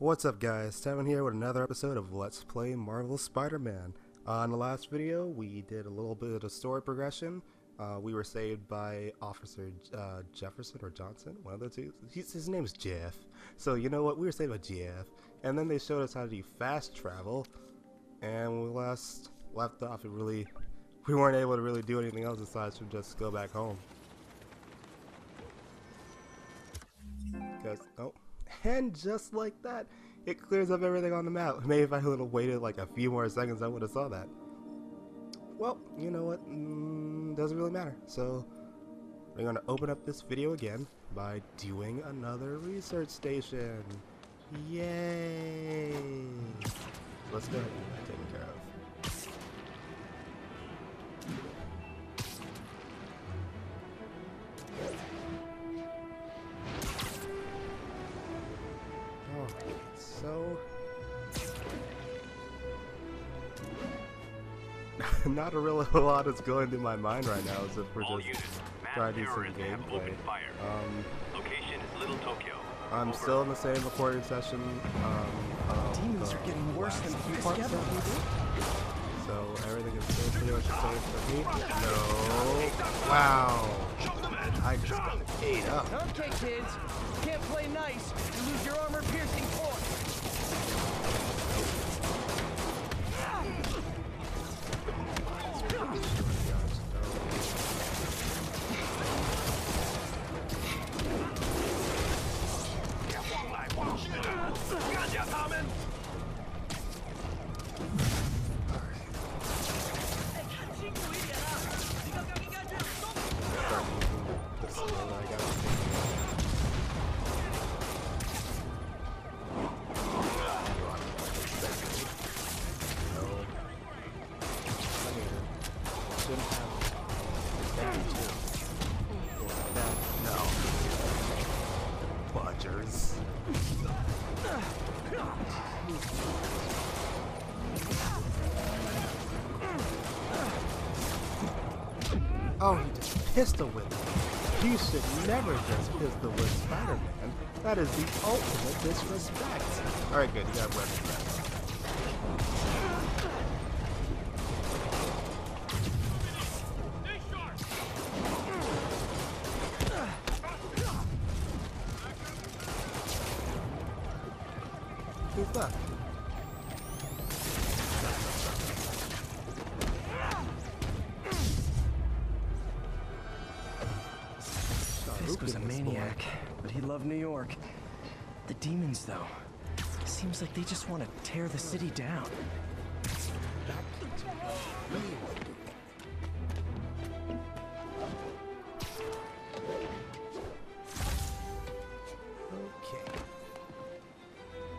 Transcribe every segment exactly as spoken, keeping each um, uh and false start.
What's up guys, Tevin here with another episode of Let's Play Marvel's Spider-Man. Uh, in the last video, we did a little bit of story progression. Uh, we were saved by Officer uh, Jefferson or Johnson, one of the two. He's, his name's Jeff. So you know what, we were saved by Jeff. And then they showed us how to do fast travel. And when we last left off, it really, we weren't able to really do anything else aside from just go back home. Cause, oh. And just like that, it clears up everything on the map. Maybe if I would have waited like a few more seconds, I would have saw that. Well, you know what? Mm, doesn't really matter. So we're going to open up this video again by doing another research station. Yay! Let's go ahead and take it care of. So, not a real a lot is going through my mind right now, as if we're all just trying to do some gameplay. Um, Location is Little Tokyo. I'm Over. still in the same recording session. Um, uh, Demons are getting worse than the parts of it. So everything is still pretty much the same for me. No. Wow. I just got ate up. Okay, kids. Can't play nice. You lose your armor-piercing core. Oh, he just pistol whipped. You should never just pistol whip Spider-Man. That is the ultimate disrespect. Alright, good, you got weapons back. Who's left? Fisk was a maniac, but he loved New York. The demons, though, seems like they just want to tear the city down. Okay.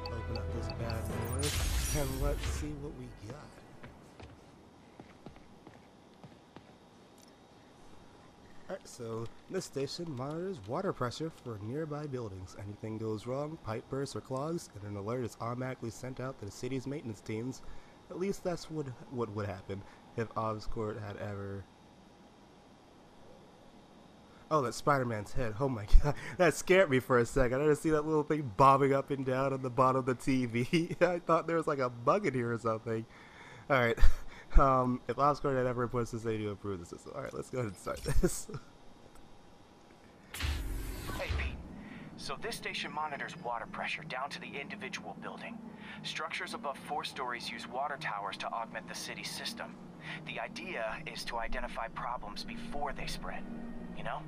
Open up this bad boy and let's see what we got. Alright, so this station monitors water pressure for nearby buildings. Anything goes wrong, pipe bursts or clogs, and an alert is automatically sent out to the city's maintenance teams. At least that's what, what would happen if Oscorp had ever... Oh, that's Spider-Man's head. Oh my god, that scared me for a second. I didn't see that little thing bobbing up and down on the bottom of the T V. I thought there was like a bug in here or something. Alright. Um, if Oscorp had ever reports to say to approve the system. Alright, let's go ahead and start this. Hey, Pete. So this station monitors water pressure down to the individual building. Structures above four stories use water towers to augment the city system. The idea is to identify problems before they spread, you know?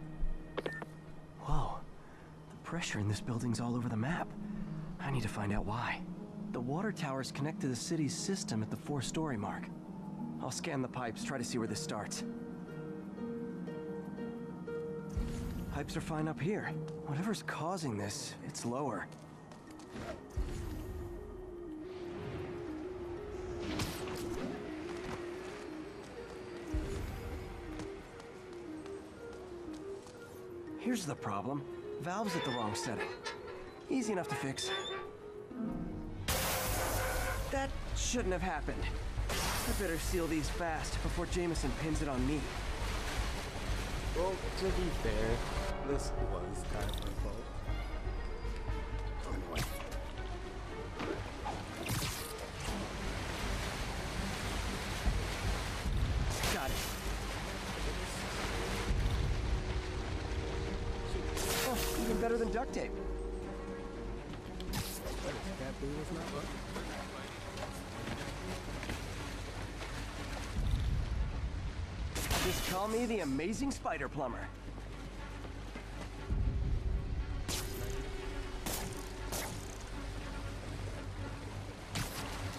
Whoa. The pressure in this building's all over the map. I need to find out why. The water towers connect to the city's system at the four-story mark. I'll scan the pipes, try to see where this starts. Pipes are fine up here. Whatever's causing this, it's lower. Here's the problem. Valve's at the wrong setting. Easy enough to fix. That shouldn't have happened. I better seal these fast before Jameson pins it on me. Well, to be fair, this was kind of my fault. Oh boy. better than duct tape. That thing was not working. Just call me the amazing spider plumber.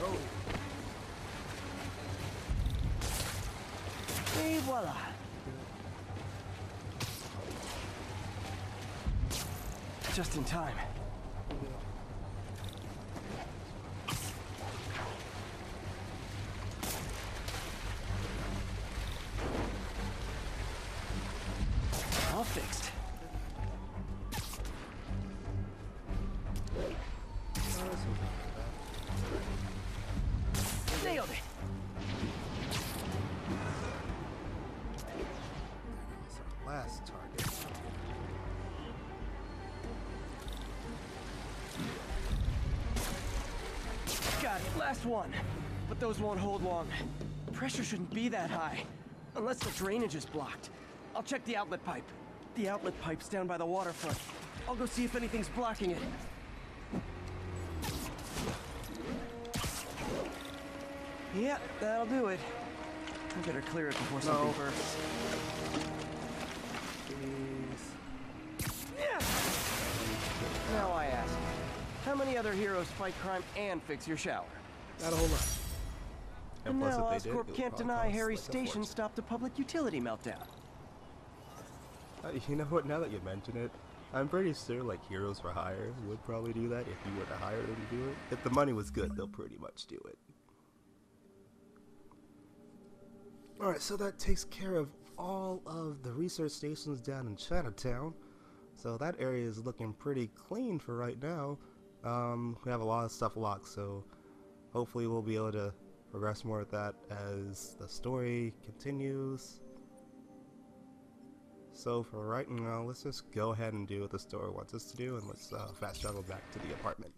Oh. Et voila. Just in time. Fixed. Nailed it. That's our last target. Got it. Last one. But those won't hold long. Pressure shouldn't be that high. Unless the drainage is blocked. I'll check the outlet pipe. The outlet pipe's down by the waterfront. I'll go see if anything's blocking it. Yeah, that'll do it. I better clear it before something no. bursts. Jeez. Yeah. Now I ask, how many other heroes fight crime and fix your shower? Not a whole lot. And, and plus now if they Oscorp did, can't deny Harry's like station stopped a public utility meltdown. Uh, you know what, now that you mention it, I'm pretty sure like Heroes for Hire would probably do that if you were to hire them to do it. If the money was good, they'll pretty much do it. Alright, so that takes care of all of the research stations down in Chinatown. So that area is looking pretty clean for right now. Um, we have a lot of stuff locked, so hopefully we'll be able to progress more with that as the story continues. So for right now, let's just go ahead and do what the store wants us to do, and let's uh, fast travel back to the apartment.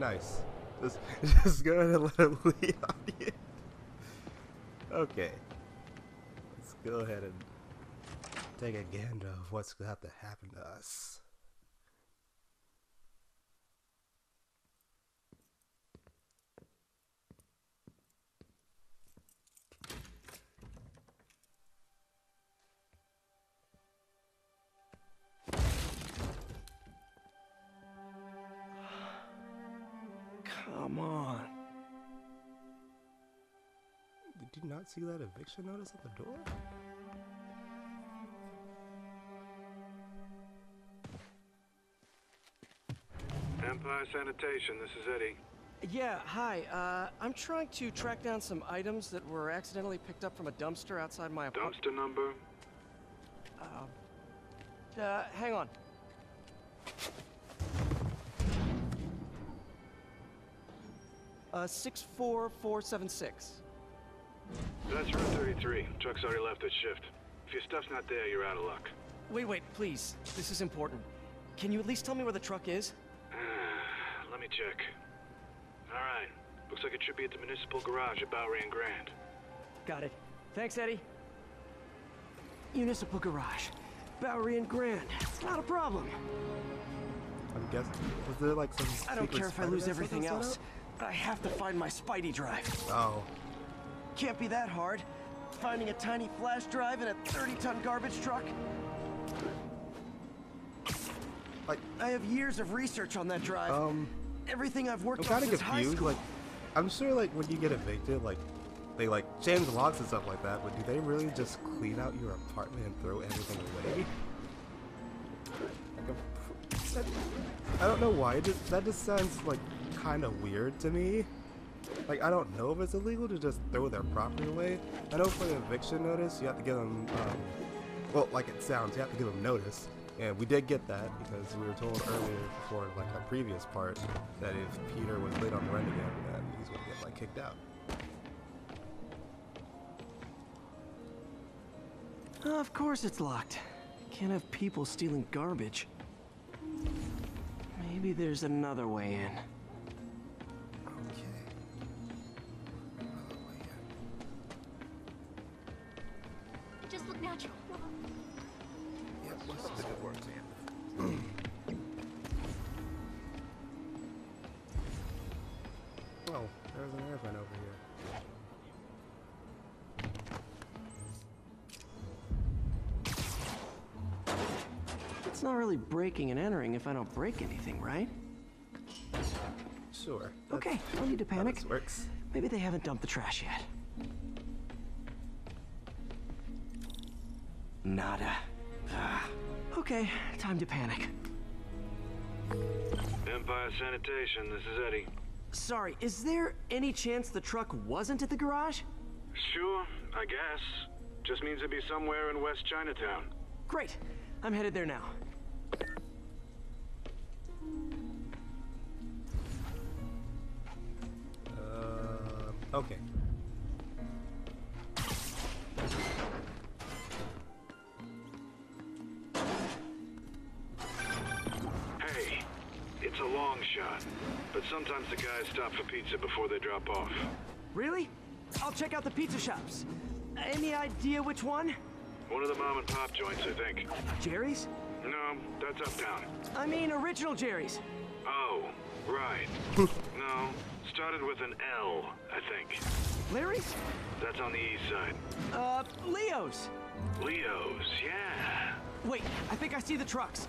Nice. Just, just go ahead and let it lead on you. Okay. Let's go ahead and take a gander of what's about to happen to us. Come on. Did you not see that eviction notice at the door? Empire Sanitation, this is Eddie. Yeah, hi. Uh, I'm trying to track down some items that were accidentally picked up from a dumpster outside my apartment. Dumpster number? Uh, uh, hang on. Uh, six four four seven six. That's Route thirty-three. Truck's already left at shift. If your stuff's not there, you're out of luck. Wait, wait, please. This is important. Can you at least tell me where the truck is? Let me check. Alright. Looks like it should be at the municipal garage at Bowery and Grand. Got it. Thanks, Eddie. Municipal garage. Bowery and Grand. It's not a problem. I'm guessing. Was there like some. I don't care if I lose everything else. I have to find my Spidey drive. Oh. Can't be that hard. Finding a tiny flash drive in a thirty ton garbage truck. Like, I have years of research on that drive. Um, Everything I've worked on since high school. Like, I'm sure like when you get evicted, like they like change locks and stuff like that, but do they really just clean out your apartment and throw everything away? Like, I don't know why. It just, that just sounds like kind of weird to me. Like, I don't know if it's illegal to just throw their property away. I know for the eviction notice, you have to give them, um, well, like it sounds, you have to give them notice. And we did get that because we were told earlier before, like a previous part, that if Peter was late on the rent again, then he's gonna get, like, kicked out. Oh, of course it's locked. Can't have people stealing garbage. Maybe there's another way in. Natural. Yes, that's a good word, Sam. Oh, there's an airplane over here. It's not really breaking and entering if I don't break anything, right? Sure. Okay, don't need to panic. How this works. Maybe they haven't dumped the trash yet. Nada. Uh, okay, time to panic. Empire Sanitation, this is Eddie. Sorry, is there any chance the truck wasn't at the garage? Sure, I guess. Just means it'd be somewhere in West Chinatown. Great. I'm headed there now. Uh, okay. Hey, it's a long shot, but sometimes the guys stop for pizza before they drop off. Really? I'll check out the pizza shops. Any idea which one? One of the mom and pop joints, I think. Jerry's? No, that's uptown. I mean, original Jerry's. Oh, right. No, started with an L, I think. Larry's? That's on the east side. Uh, Leo's. Leo's, yeah. Wait, I think I see the trucks.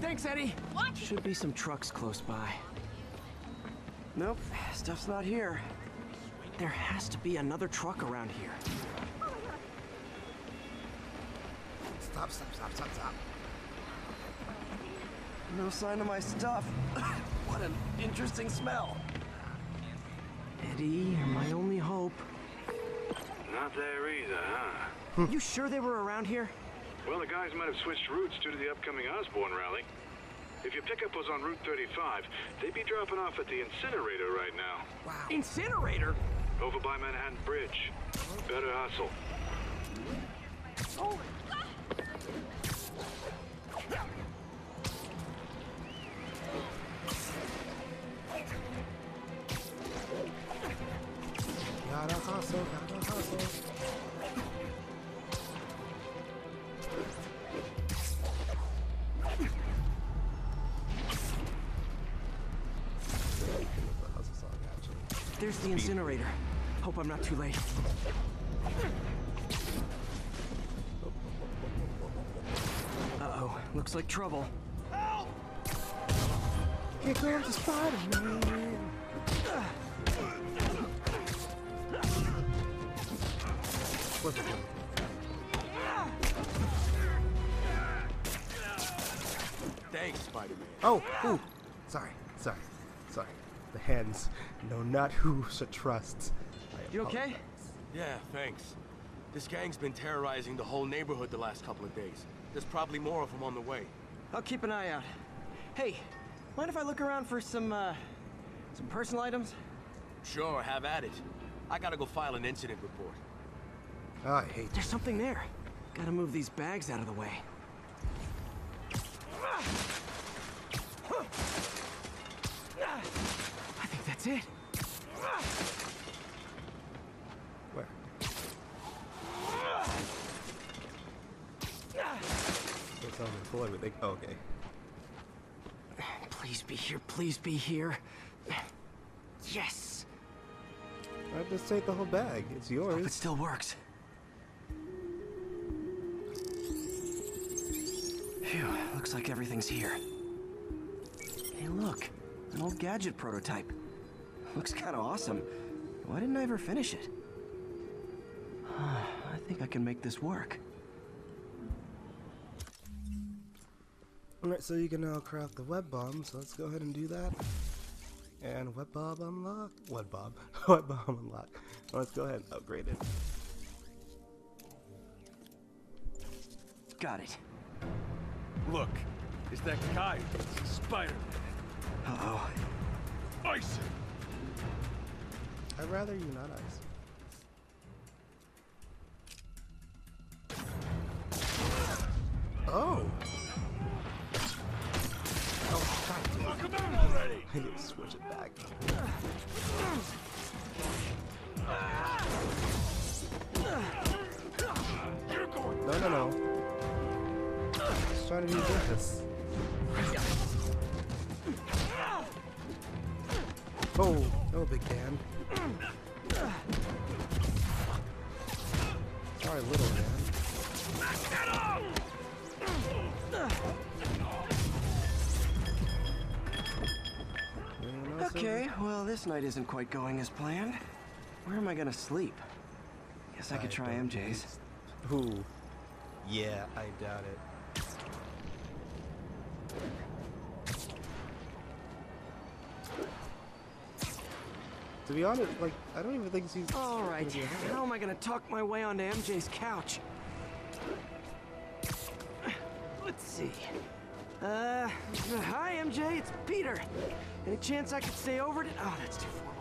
Thanks, Eddie. What? Should be some trucks close by. Nope, stuff's not here. There has to be another truck around here. Stop, stop, stop, stop, stop. No sign of my stuff. What an interesting smell. Eddie, my only hope. Not there either, huh? You sure they were around here? Well, the guys might have switched routes due to the upcoming Osborn rally. If your pickup was on Route thirty-five, they'd be dropping off at the incinerator right now. Wow. Incinerator? Over by Manhattan Bridge. Better hustle. Oh. Gotta hustle, gotta hustle. There's the incinerator. Hope I'm not too late. Uh-oh, looks like trouble. Help! Here comes the Spider-Man. Uh. What's it? Thanks, Spider-Man. Oh, ooh. Sorry, sorry, sorry. The hands know not who should trust. You okay? Yeah, thanks. This gang's been terrorizing the whole neighborhood the last couple of days. There's probably more of them on the way. I'll keep an eye out. Hey, mind if I look around for some, uh, some personal items? Sure, have at it. I gotta go file an incident report. Oh, I hate There's you. something there. Gotta move these bags out of the way. I think that's it. Where? That's all full everything. Oh, okay. Please be here. Please be here. Yes. I just take the whole bag. It's yours. Hope it still works. Phew, looks like everything's here. Hey, look. An old gadget prototype. Looks kinda awesome. Why didn't I ever finish it? Huh, I think I can make this work. Alright, so you can now craft the web bomb, so let's go ahead and do that. And web bomb unlock. Web bomb. Web bomb unlock. Well, let's go ahead and upgrade it. Got it. Look, it's that guy, Spider-Man. Uh-oh. Ice it! I'd rather you not ice. Oh! Oh, God damn it. Already. I need to switch it back. You're going. No, no, you know, just trying to do business. Oh, no big man. Sorry, little man. Okay, well, this night isn't quite going as planned. Where am I gonna sleep? Guess I could try M J's. Ooh. Yeah, I doubt it. To be honest, like, I don't even think she's... Alright, how am I gonna talk my way onto M J's couch? Let's see. Uh, hi M J, it's Peter. Any chance I could stay over to... Oh, that's too formal.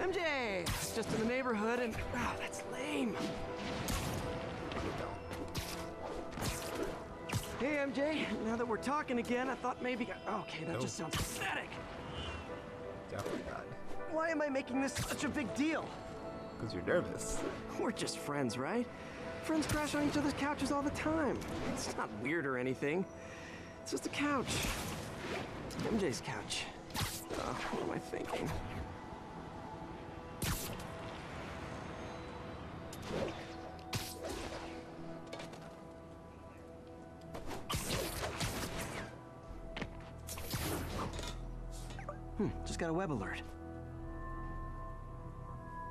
M J, it's just in the neighborhood and... Oh, that's lame. Hey M J, now that we're talking again, I thought maybe... Okay, that nope. just sounds pathetic. Definitely not. Why am I making this such a big deal? Because you're nervous. We're just friends, right? Friends crash on each other's couches all the time. It's not weird or anything. It's just a couch. M J's couch. Oh, what am I thinking? Hmm, just got a web alert.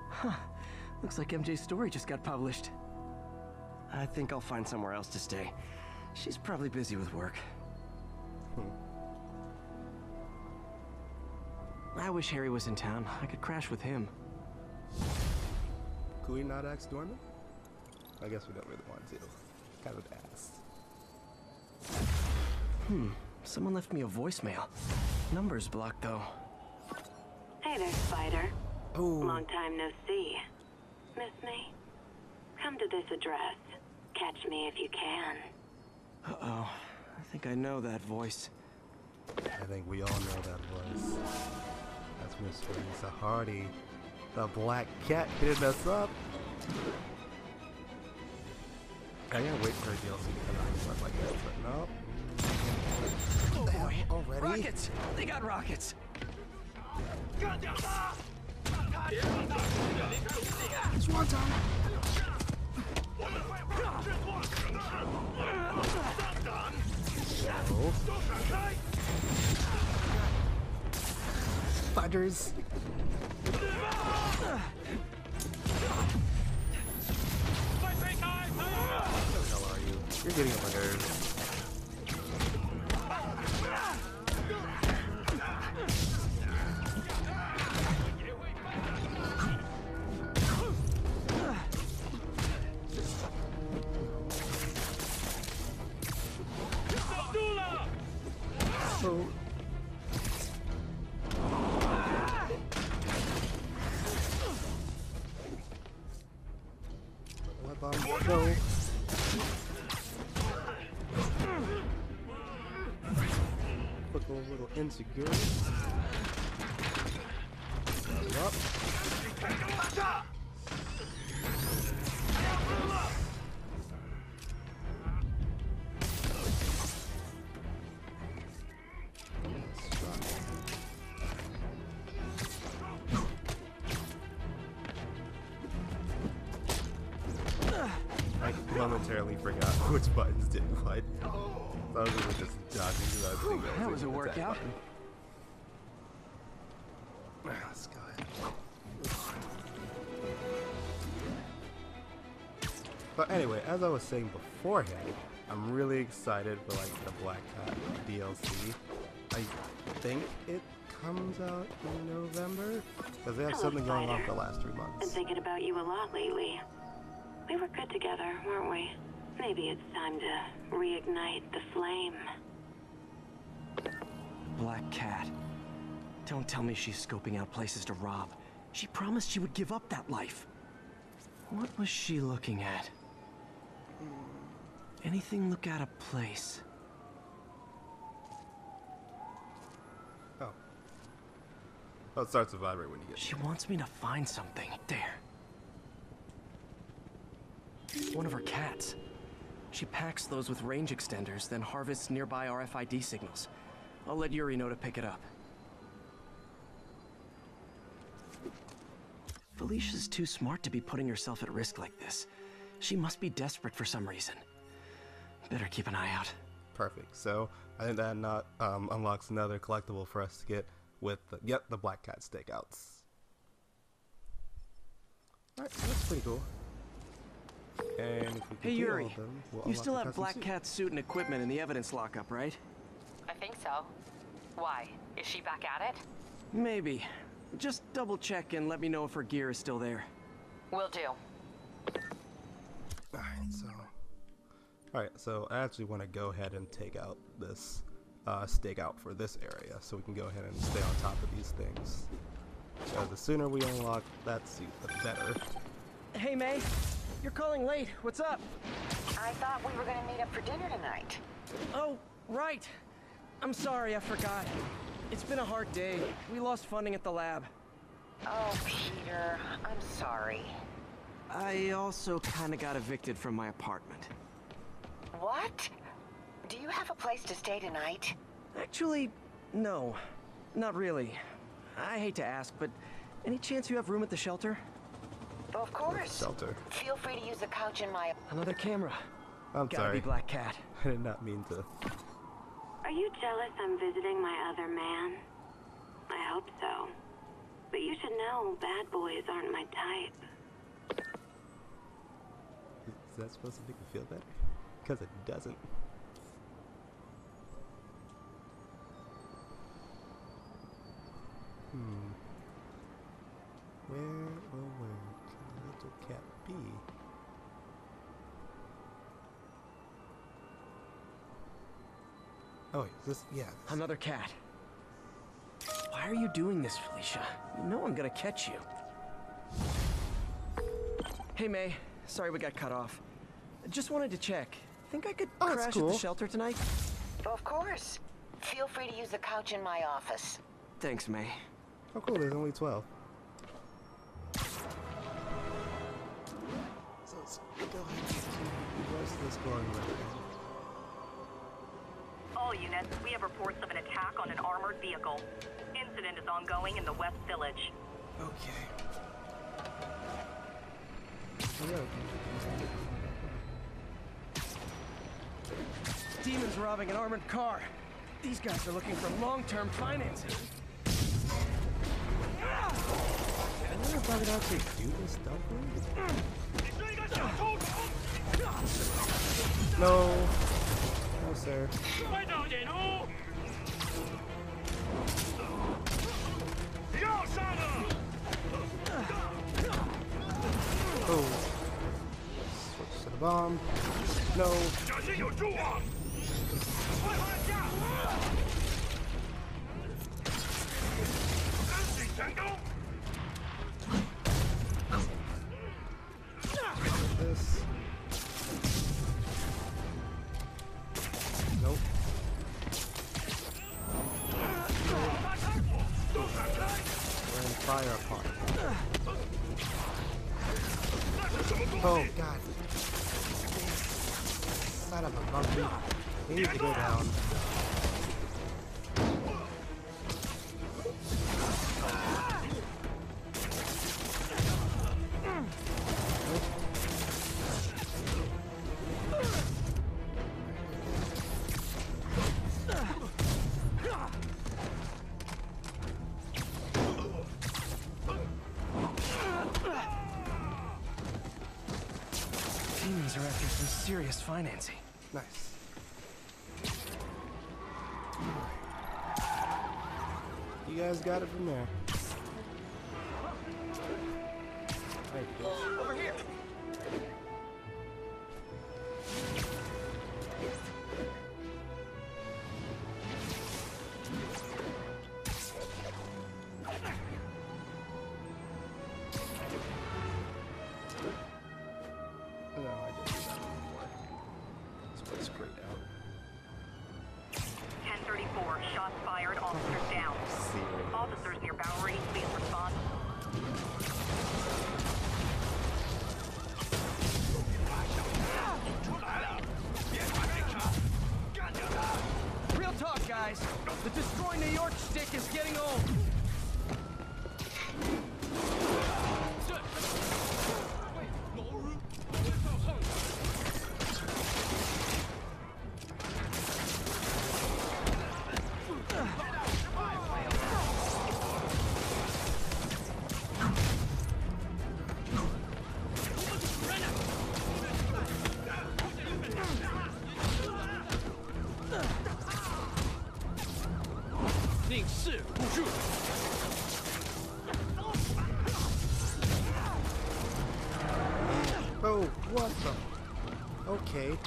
Huh. Looks like M J's story just got published. I think I'll find somewhere else to stay. She's probably busy with work. Hmm. I wish Harry was in town. I could crash with him. Could we not ask Norman? I guess we don't really want to. Kind of ass. Hmm. Someone left me a voicemail. Number's blocked though. Hey there, Spider. Oh. Long time no see. Miss me? Come to this address. Catch me if you can. Uh-oh. I think I know that voice. I think we all know that voice. That's Miss Felicia Hardy. The Black Cat hitting us up. I gotta wait for a D L C to come out and stuff like that, but no. Oh boy. Already? Rockets! They got rockets! Swan time! No. Fudgers. How are you? You're getting on my nerves. Insecure. Up. I momentarily forgot which buttons did what. I was really just dodging. That, that was a workout. Let's go ahead. But anyway, as I was saying beforehand, I'm really excited for like the Black Cat D L C. I think it comes out in November because they have Hello, something going on for the last three months. Been thinking about you a lot lately. We were good together, weren't we? Maybe it's time to reignite the flame. Black Cat. Don't tell me she's scoping out places to rob. She promised she would give up that life. What was she looking at? Anything look out of place? Oh. Oh, it starts to vibrate when you get there. She wants me to find something. There. It's one of her cats. She packs those with range extenders, then harvests nearby R F I D signals. I'll let Yuri know to pick it up. Felicia's too smart to be putting herself at risk like this. She must be desperate for some reason. Better keep an eye out. Perfect. So I think that not, um, unlocks another collectible for us to get with the, yep, the Black Cat stakeouts. Alright, so that's pretty cool. And if we hey Yuri, them, we'll you still have Black Cat's suit and equipment in the evidence lockup, right? I think so. Why? Is she back at it? Maybe. Just double check and let me know if her gear is still there. Will do. Alright, so... Alright, so I actually want to go ahead and take out this uh, stakeout for this area, so we can go ahead and stay on top of these things. So the sooner we unlock that suit, the better. Hey May, you're calling late. What's up? I thought we were gonna meet up for dinner tonight. Oh, right. I'm sorry, I forgot. It's been a hard day. We lost funding at the lab. Oh, Peter, I'm sorry. I also kinda got evicted from my apartment. What? Do you have a place to stay tonight? Actually, no. Not really. I hate to ask, but any chance you have room at the shelter? Of course. Shelter. Feel free to use the couch in my... Another camera. I'm Gotta sorry. Be Black Cat. I did not mean to. Are you jealous I'm visiting my other man? I hope so. But you should know bad boys aren't my type. Is that supposed to make me feel better? Because it doesn't. Hmm. Where, oh where can the little cat be? Oh wait, is this, yeah. This. Another cat. Why are you doing this, Felicia? You know I'm gonna catch you. Hey May, sorry we got cut off. Just wanted to check. Think I could oh, crash cool. at the shelter tonight? Of course. Feel free to use the couch in my office. Thanks, May. Oh cool, there's only twelve. So let's go ahead and see the rest of this going right. All units, we have reports of an attack on an armored vehicle. Incident is ongoing in the West Village. Okay. Demons robbing an armored car. These guys are looking for long-term financing. I wonder if I would actually do this stuff. No. No, sir. Oh. Switch to the bomb. No. This. Nope. We're in fire apart. Oh god. Son of a monkey. He needs to go down. Demons are after some serious financing. Nice. You guys got it from there. Thank you. Over here. Officers near Bowery, please respond. New York shtick is getting old. Oh, what the? Okay.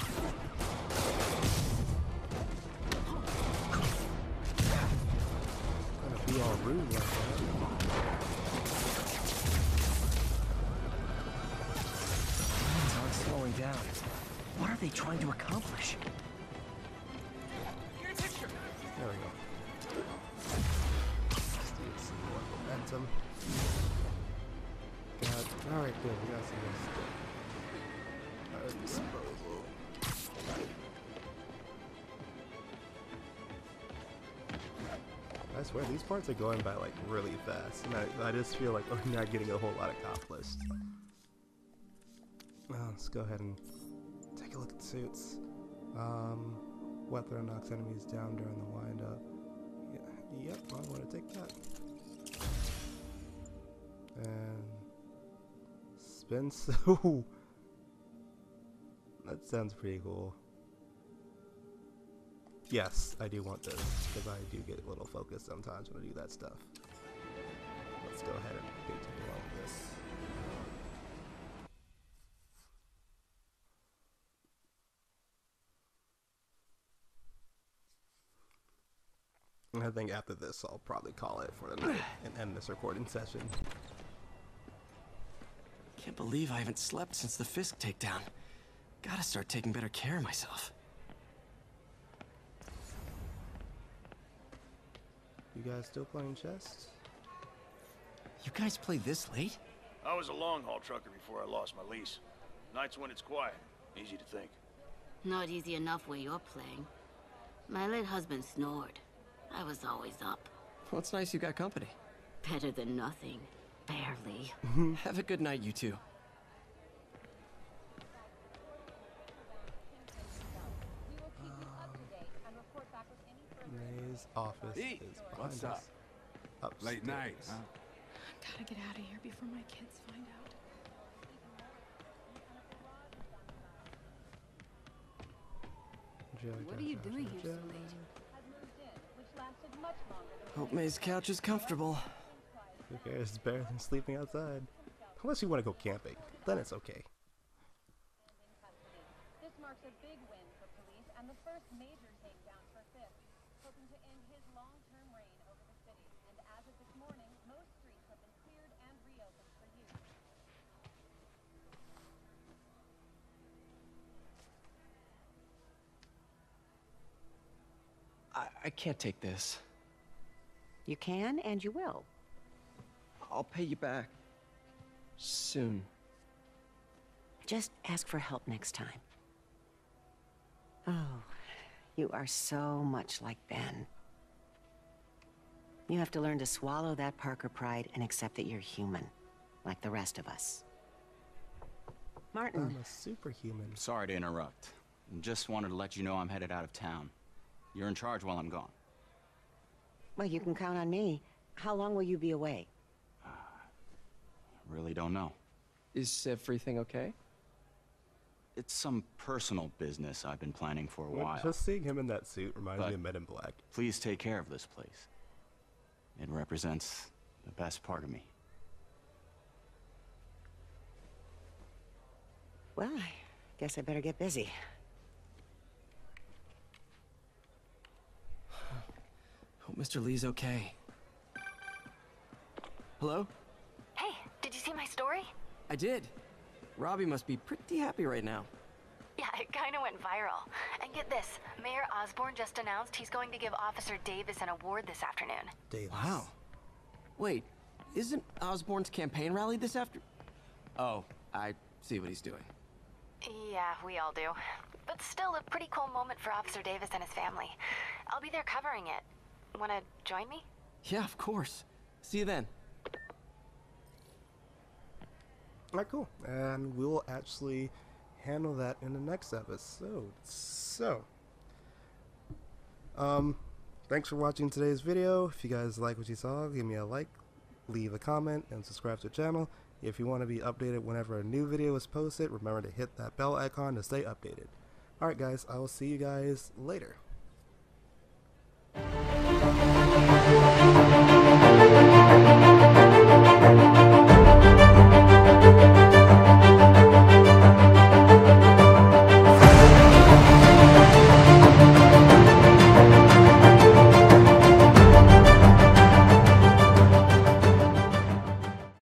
I'm gonna be all rude like that. Aren't slowing down. What are they trying to accomplish? Get a picture. There we go. Momentum. God. All right, good. We got some of this stuff. Disposal. I swear these parts are going by like really fast, and I, I just feel like I'm not getting a whole lot accomplished. Well, let's go ahead and take a look at suits. Um, weapon knocks enemies down during the wind up. Yeah, yep, I want to take that. And spin so. That sounds pretty cool. Yes, I do want this, because I do get a little focused sometimes when I do that stuff. Let's go ahead and continue on with this. And I think after this, I'll probably call it for the night and end this recording session. Can't believe I haven't slept since the Fisk takedown. Gotta start taking better care of myself. You guys still playing chess? You guys play this late? I was a long-haul trucker before I lost my lease. Nights when it's quiet, easy to think. Not easy enough where you're playing. My late husband snored. I was always up. Well, it's nice you got company. Better than nothing. Barely. Have a good night, you two. Office e, is what's up? Up late night, huh? Gotta get out of here before my kids find out. What are you doing here so late? Hope May's couch is comfortable. Who cares? It's better than sleeping outside. Unless you want to go camping, then it's okay. This marks a big win for police and the first major takedown for Fisk. Hoping to end his long-term reign over the city, and as of this morning, most streets have been cleared and reopened for use. I, I can't take this. You can, and you will. I'll pay you back. Soon. Just ask for help next time. Oh. You are so much like Ben. You have to learn to swallow that Parker pride and accept that you're human, like the rest of us. Martin. I'm a superhuman. Sorry to interrupt. Just wanted to let you know I'm headed out of town. You're in charge while I'm gone. Well, you can count on me. How long will you be away? Uh, I really don't know. Is everything okay? It's some personal business I've been planning for a well, while. Just seeing him in that suit reminds but me of Men in Black. Please take care of this place. It represents the best part of me. Well, I guess I better get busy. Hope Mister Lee's okay. Hello? Hey, did you see my story? I did. Robbie must be pretty happy right now. Yeah, it kinda went viral. And get this, Mayor Osborn just announced he's going to give Officer Davis an award this afternoon. Davis. Wow. Wait, isn't Osborn's campaign rally this after? Oh, I see what he's doing. Yeah, we all do. But still a pretty cool moment for Officer Davis and his family. I'll be there covering it. Wanna join me? Yeah, of course. See you then. Alright, cool. And we'll actually handle that in the next episode. So, um, thanks for watching today's video. If you guys like what you saw, give me a like, leave a comment, and subscribe to the channel. If you want to be updated whenever a new video is posted, remember to hit that bell icon to stay updated. Alright guys, I will see you guys later.